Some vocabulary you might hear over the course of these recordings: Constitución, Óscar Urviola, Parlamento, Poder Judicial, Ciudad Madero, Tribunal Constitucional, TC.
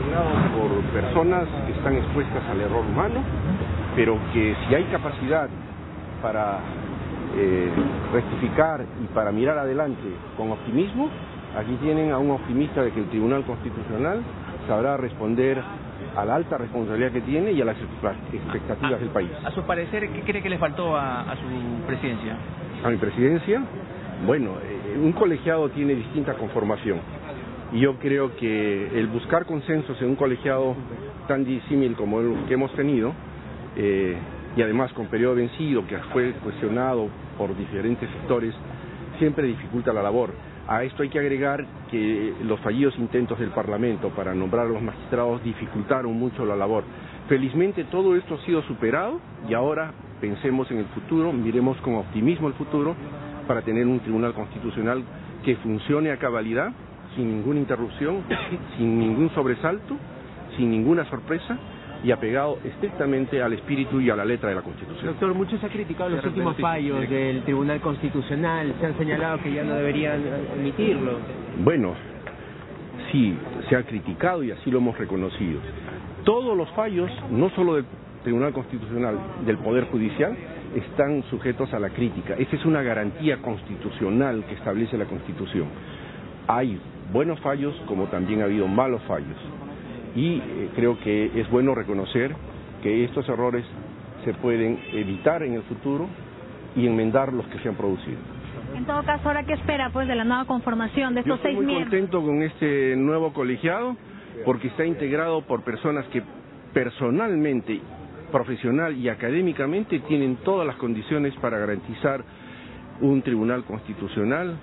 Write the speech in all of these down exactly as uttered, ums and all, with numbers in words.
impugnado por personas que están expuestas al error humano, pero que si hay capacidad para eh, rectificar y para mirar adelante con optimismo, aquí tienen a un optimista de que el Tribunal Constitucional sabrá responder a la alta responsabilidad que tiene y a las expectativas a, del país. A su parecer, ¿qué cree que le faltó a, a su presidencia? A mi presidencia, bueno, eh, un colegiado tiene distinta conformación. Y yo creo que el buscar consensos en un colegiado tan disímil como el que hemos tenido, eh, y además con periodo vencido, que fue cuestionado por diferentes sectores, siempre dificulta la labor. A esto hay que agregar que los fallidos intentos del Parlamento para nombrar a los magistrados dificultaron mucho la labor. Felizmente todo esto ha sido superado y ahora pensemos en el futuro, miremos con optimismo el futuro para tener un Tribunal Constitucional que funcione a cabalidad, sin ninguna interrupción, sin ningún sobresalto, sin ninguna sorpresa y apegado estrictamente al espíritu y a la letra de la Constitución. Doctor, mucho se ha criticado los últimos fallos del Tribunal Constitucional, se han señalado que ya no deberían admitirlo. Bueno, sí, se ha criticado y así lo hemos reconocido. Todos los fallos, no solo del Tribunal Constitucional, del Poder Judicial, están sujetos a la crítica. Esa es una garantía constitucional que establece la Constitución. Hay buenos fallos como también ha habido malos fallos y eh, creo que es bueno reconocer que estos errores se pueden evitar en el futuro y enmendar los que se han producido. En todo caso, ¿ahora qué espera pues de la nueva conformación de estos seis miembros? Yo estoy muy contento con este nuevo colegiado porque está integrado por personas que personalmente, profesional y académicamente tienen todas las condiciones para garantizar un Tribunal Constitucional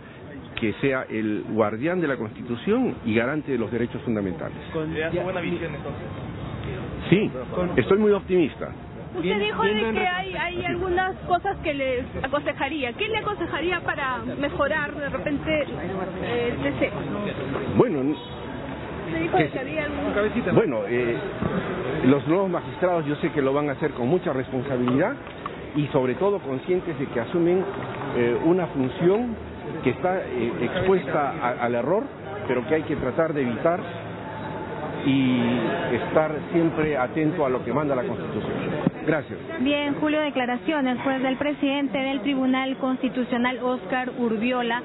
que sea el guardián de la Constitución y garante de los derechos fundamentales. ¿Le das buena visión entonces? Sí, estoy muy optimista. Usted dijo de que hay, hay algunas cosas que les aconsejaría. ¿Qué le aconsejaría para mejorar de repente eh, el T C? Bueno, usted dijo que había algún... bueno eh, los nuevos magistrados yo sé que lo van a hacer con mucha responsabilidad y sobre todo conscientes de que asumen eh, una función que está eh, expuesta a, al error, pero que hay que tratar de evitar y estar siempre atento a lo que manda la Constitución. Gracias. Bien, Julio, declaraciones, juez del presidente del Tribunal Constitucional, Óscar Urviola.